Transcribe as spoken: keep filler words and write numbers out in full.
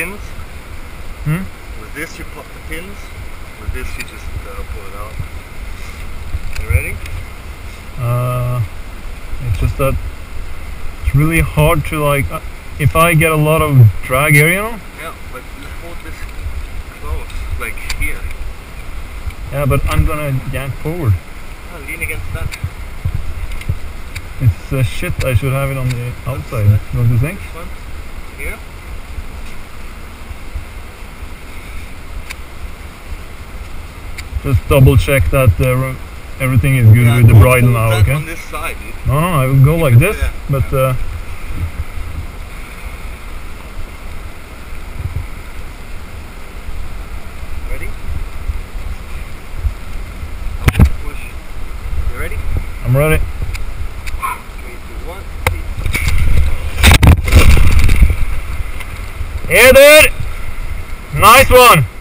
pins? Hmm? With this you pop the pins, with this you just uh, pull it out. You ready? Uh, it's just that it's really hard to like, uh, if I get a lot of drag area, you know? Yeah, but hold this close, like here. Yeah, but I'm gonna yank forward. Oh, lean against that. It's uh, shit, I should have it on the outside, don't you think? This one? Here? Just double check that uh, everything is good yeah, with the bridle now, okay? On this side, no, no, I will go like this, there. But... Uh, ready? Push. You ready? I'm ready. Yeah, dude! Nice one!